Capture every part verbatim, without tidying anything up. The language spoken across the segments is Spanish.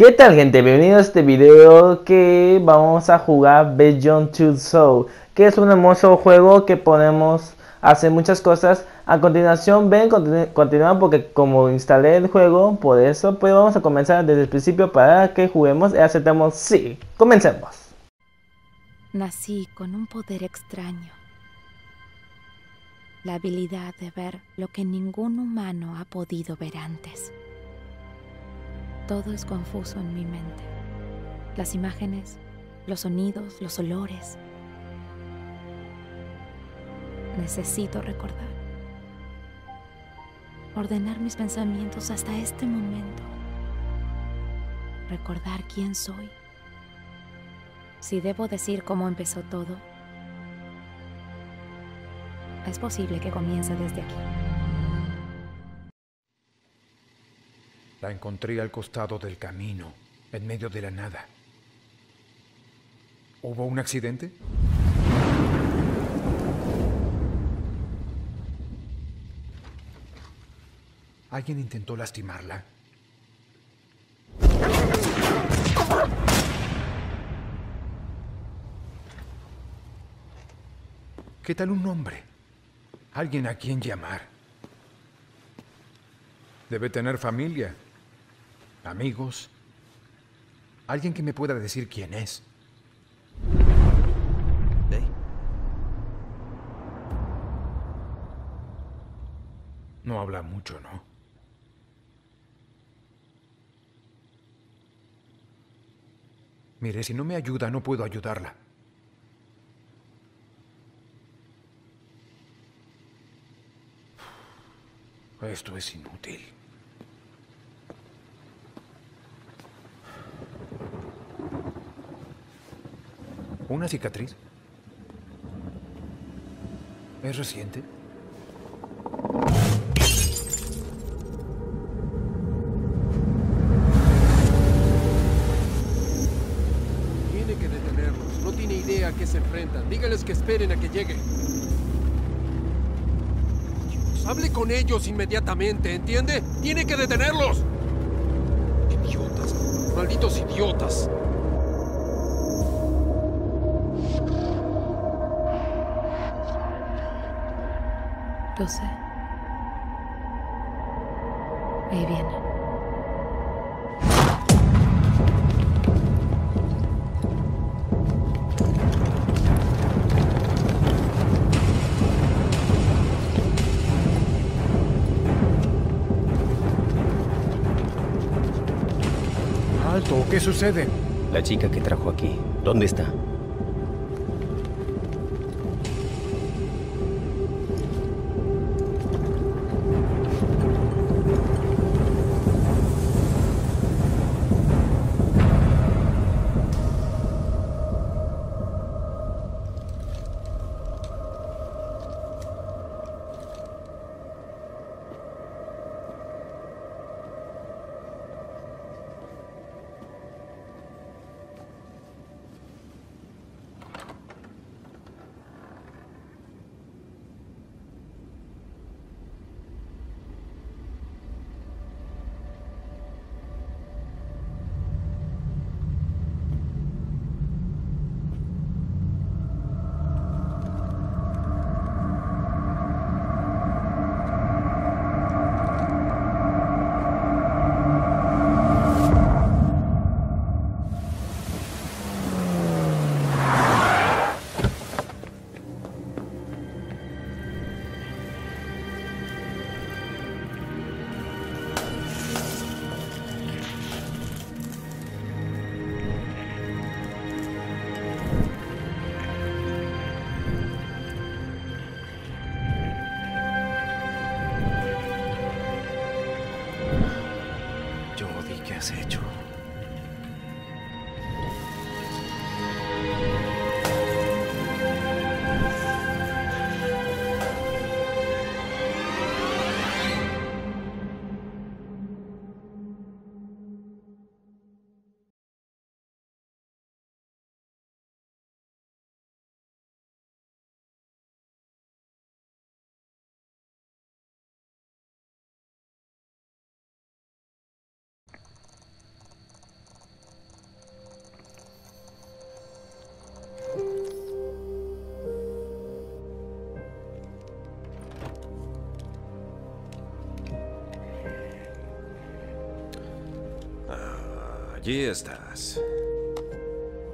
¿Qué tal, gente? Bienvenidos a este video que vamos a jugar Beyond Two Souls, que es un hermoso juego que podemos hacer muchas cosas. A continuación, ven, continu continuar porque como instalé el juego, por eso pues vamos a comenzar desde el principio para que juguemos y aceptamos sí. Comencemos. Nací con un poder extraño, la habilidad de ver lo que ningún humano ha podido ver antes. Todo es confuso en mi mente. Las imágenes, los sonidos, los olores. Necesito recordar. Ordenar mis pensamientos hasta este momento. Recordar quién soy. Si debo decir cómo empezó todo, es posible que comience desde aquí. La encontré al costado del camino, en medio de la nada. ¿Hubo un accidente? ¿Alguien intentó lastimarla? ¿Qué tal un hombre? ¿Alguien a quien llamar? Debe tener familia. Amigos. Alguien que me pueda decir quién es. ¿Eh? No habla mucho, ¿no? Mire, si no me ayuda, no puedo ayudarla. Esto es inútil. ¿Una cicatriz? ¿Es reciente? Tiene que detenerlos. No tiene idea a qué se enfrentan. Dígales que esperen a que llegue. Hable con ellos inmediatamente, ¿entiende? ¡Tiene que detenerlos! ¡Idiotas! ¡Malditos idiotas! Lo sé. Ahí viene. ¿Qué sucede? La chica que trajo aquí, ¿dónde está? Allí estás.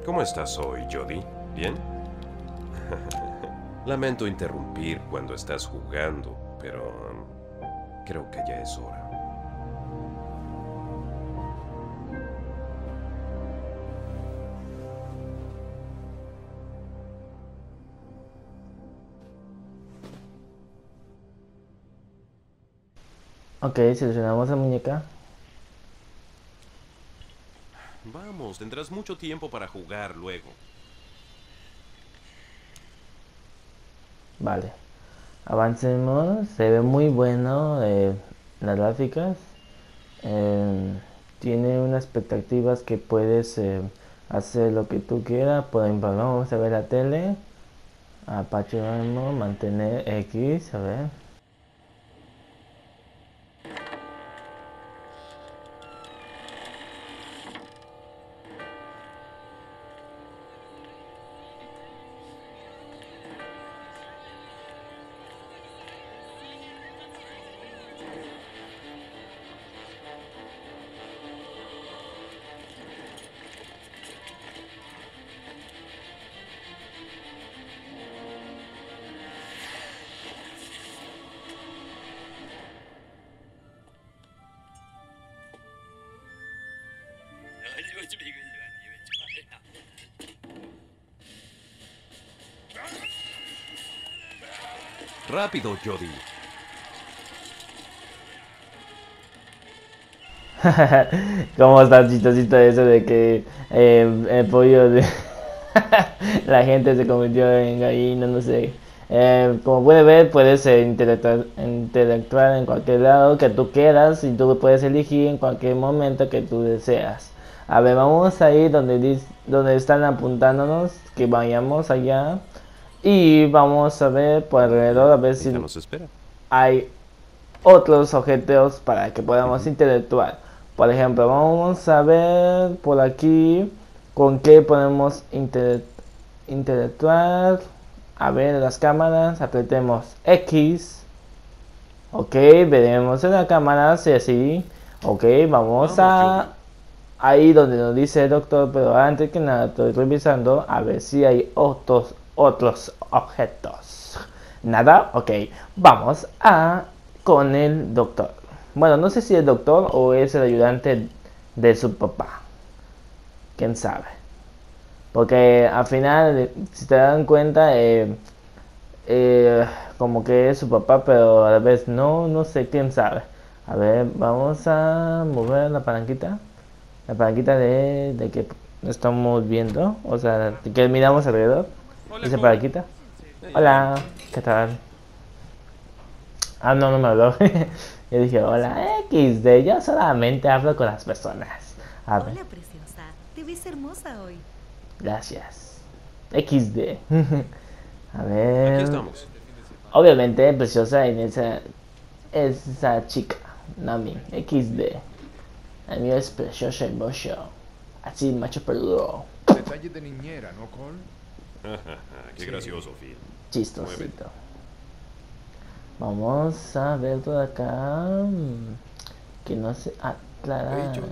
¿Cómo estás hoy, Jody? ¿Bien? Lamento interrumpir cuando estás jugando, pero creo que ya es hora. Ok, seleccionamos la muñeca. Vamos, tendrás mucho tiempo para jugar luego. Vale, avancemos. Se ve muy bueno eh, las gráficas. Eh, tiene unas expectativas que puedes eh, hacer lo que tú quieras. Por ejemplo, vamos a ver la tele. Apache, vamos, mantener X, a ver. Rápido, Jody. ¿Cómo está chistosito eso de que eh, el pollo de la gente se convirtió en gallina? No sé. Eh, como puedes ver, puedes eh, interactuar, interactuar en cualquier lado que tú quieras y tú puedes elegir en cualquier momento que tú deseas. A ver, vamos a ir donde, donde están apuntándonos, que vayamos allá. Y vamos a ver por alrededor a ver si hay otros objetos para que podamos uh-huh. interactuar. Por ejemplo, vamos a ver por aquí con qué podemos inter interactuar. A ver las cámaras, apretemos X. Ok, veremos en la cámara si así. Ok, vamos, vamos a... ahí donde nos dice el doctor, pero antes que nada estoy revisando a ver si hay otros otros objetos. Nada, ok, vamos a con el doctor. Bueno, no sé si es el doctor o es el ayudante de su papá, quién sabe, porque al final, si te dan cuenta, eh, eh, como que es su papá, pero a la vez no, no sé, quién sabe. A ver, vamos a mover la palanquita, la palanquita de, de que estamos viendo, o sea, de que miramos alrededor. Dice para quita. Hola, ¿qué tal? Ah, no, no me habló. Yo dije, hola, equis de. Yo solamente hablo con las personas. A ver. Hola, preciosa. Te ves hermosa hoy. Gracias. equis de. A ver. Aquí estamos. Obviamente, preciosa en esa. Esa chica. Nami. equis de. El mío es preciosa y hermoso. Así, macho peludo. Detalle de niñera, ¿no, Cole? Qué sí. Gracioso, Phil. Chistosito. Vamos a ver todo acá. Que no se aclara. Hey,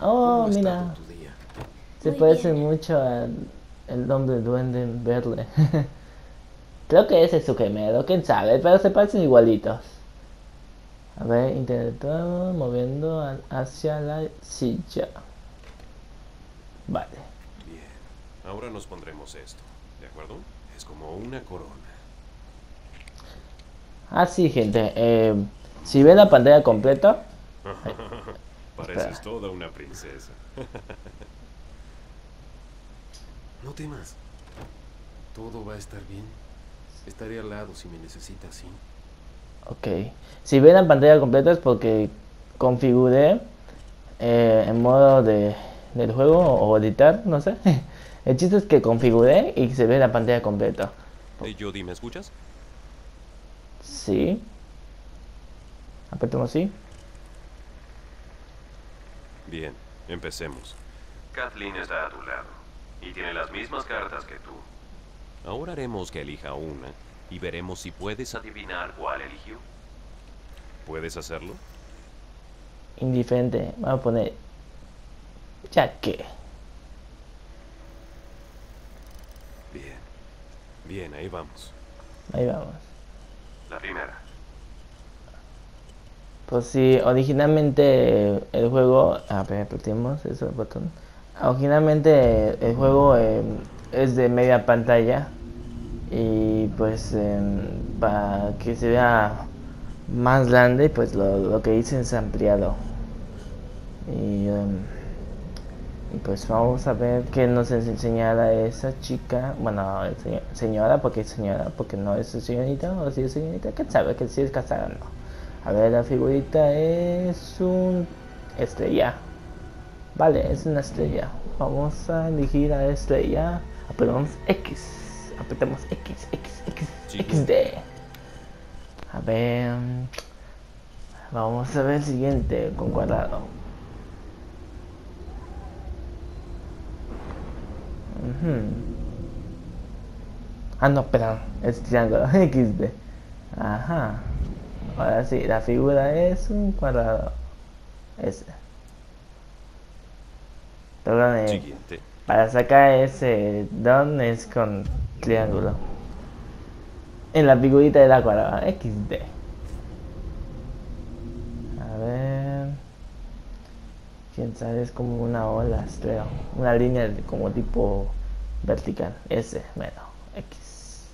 oh, mira. Se muy parece bien. Mucho al el hombre duende verde. Creo que ese es su gemelo, quién sabe, pero se parecen igualitos. A ver, interactuamos moviendo al, hacia la silla. Vale. Ahora nos pondremos esto, ¿de acuerdo? Es como una corona. Ah, sí, gente. Eh, si ven la pantalla completa... Pareces espera. Toda una princesa. No temas. Todo va a estar bien. Estaré al lado si me necesitas, ¿sí? Ok. Si ven la pantalla completa es porque configuré eh, en modo de, del juego o editar, no sé. El chiste es que configuré y se ve la pantalla completa. Hey, Jody, ¿me escuchas? Sí. Apretamos sí. Bien, empecemos. Kathleen está a tu lado y tiene las mismas cartas que tú. Ahora haremos que elija una y veremos si puedes adivinar cuál eligió. ¿Puedes hacerlo? Indiferente, vamos a poner ¿Ya qué? Bien. Bien, ahí vamos. Ahí vamos. La primera. Pues sí, originalmente el juego... A ver, apretimos eso el botón. Originalmente el juego eh, es de media pantalla. Y pues eh, para que se vea más grande, pues lo, lo que hice es ampliado. Y, um, y pues vamos a ver qué nos enseñará esa chica. Bueno, señora, porque señora, porque no es señorita, o si es señorita, que sabe que si es casada o no. A ver, la figurita es un estrella. Vale, es una estrella. Vamos a elegir a estrella. Apretamos X. Apretamos X, X, X, sí. equis de. A ver. Vamos a ver el siguiente con cuadrado. Uh-huh. Ah, no, perdón. Es triángulo. equis de. Ajá. Ahora sí, la figura es un cuadrado. Ese. Perdón, siguiente. Para sacar ese don es con triángulo. En la figurita de la cuadrada. equis de. A ver. Quién sabe, es como una ola, creo. Una línea como tipo vertical. Ese, menos. X.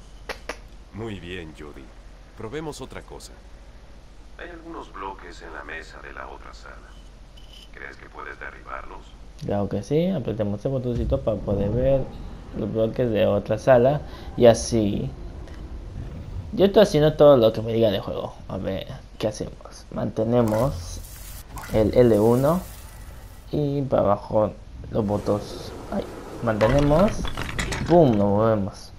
Muy bien, Jody. Probemos otra cosa. Hay algunos bloques en la mesa de la otra sala. ¿Crees que puedes derribarlos? Claro que sí, apretemos el botoncito para poder ver los bloques de otra sala. Y así... Yo estoy haciendo todo lo que me diga el juego. A ver, ¿qué hacemos? Mantenemos el ele uno y para abajo los botones. Ahí. Mantenemos. ¡Pum! Nos movemos.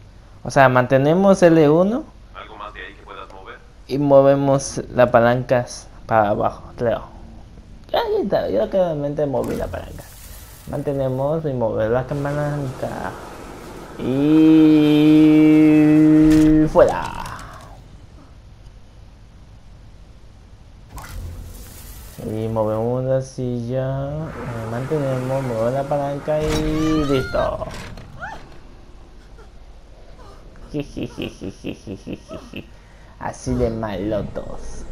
O sea, mantenemos ele uno. ¿Algo más de ahí que puedas mover? Y movemos las palancas para abajo, creo. Ahí está, yo claramente moví la palanca. Mantenemos y mover la palanca. Y... ¡fuera! Y movemos la silla. Mantenemos, movemos la palanca y... ¡listo! Jijijijijijijiji. Así de malotos.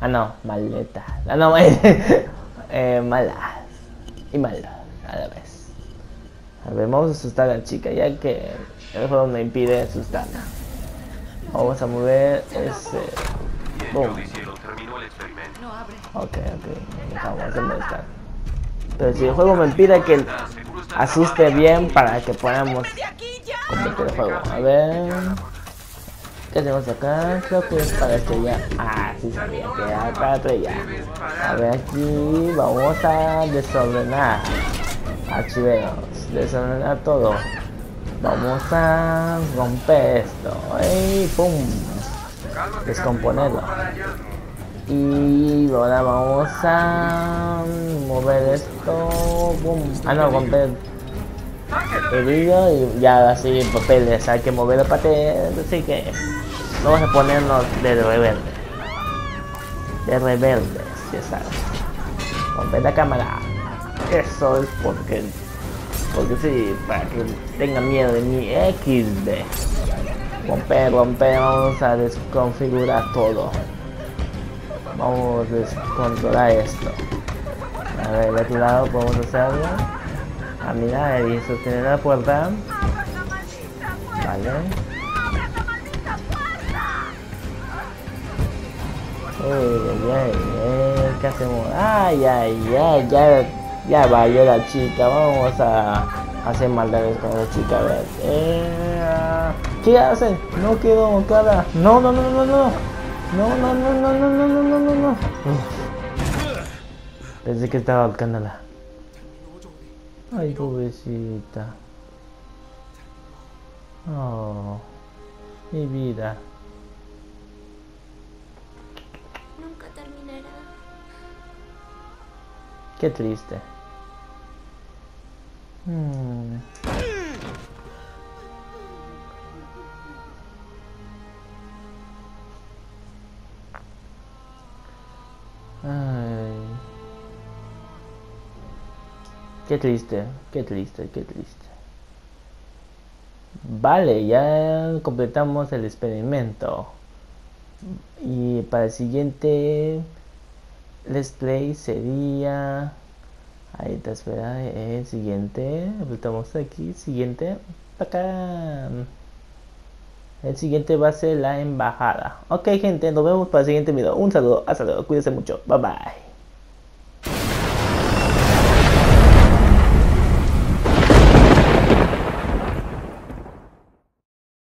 Ah, no, maleta. Ah, no, eh, malas y malas a la vez. A ver, vamos a asustar a la chica, ya que el juego me impide asustarla. Vamos a mover ese. Boom. Ok, ok, vamos a molestar. Pero si el juego me impide que asuste bien para que podamos completar el juego. A ver. ¿Qué tenemos acá? Creo que es para estrellar. Ah, sí sabía que era para estrellar. A ver, aquí vamos a desordenar. Archiveros, desordenar todo. Vamos a romper esto. ¡Ey! ¡Pum! Descomponerlo. Y ahora vamos a mover esto. ¡Pum! Ah, no, romper. El vídeo y ya así papeles, hay que mover el papel, así que vamos a ponernos de rebelde. De rebeldes, ya sabes. Romper la cámara. Eso es porque... Porque sí, para que tenga miedo de mi equis de. Romper, romper, vamos a desconfigurar todo. Vamos a descontrolar esto. A ver, de otro lado podemos hacerlo. Ah, mira, y sostener la puerta. Vale. Uy, ay, ay, ¿qué hacemos? Ay, ay, ay, ya, ya valió la chica. Vamos a hacer maldades con la chica. A ver. Eh, ¿Qué hacen? No quedó montada. No, no, no, no, no. No, no, no, no, no, no, no, no, no. Pensé que estaba ahorcándola. Ay, pobrecita. Oh, mi vida. Nunca terminará. Qué triste. Hmm. Ay. Qué triste, qué triste, qué triste. Vale, ya completamos el experimento. Y para el siguiente let's play sería... Ahí te espera el siguiente. Apretamos aquí, siguiente. Acá. El siguiente va a ser la embajada. Ok, gente, nos vemos para el siguiente video. Un saludo, hasta luego, cuídense mucho. Bye bye.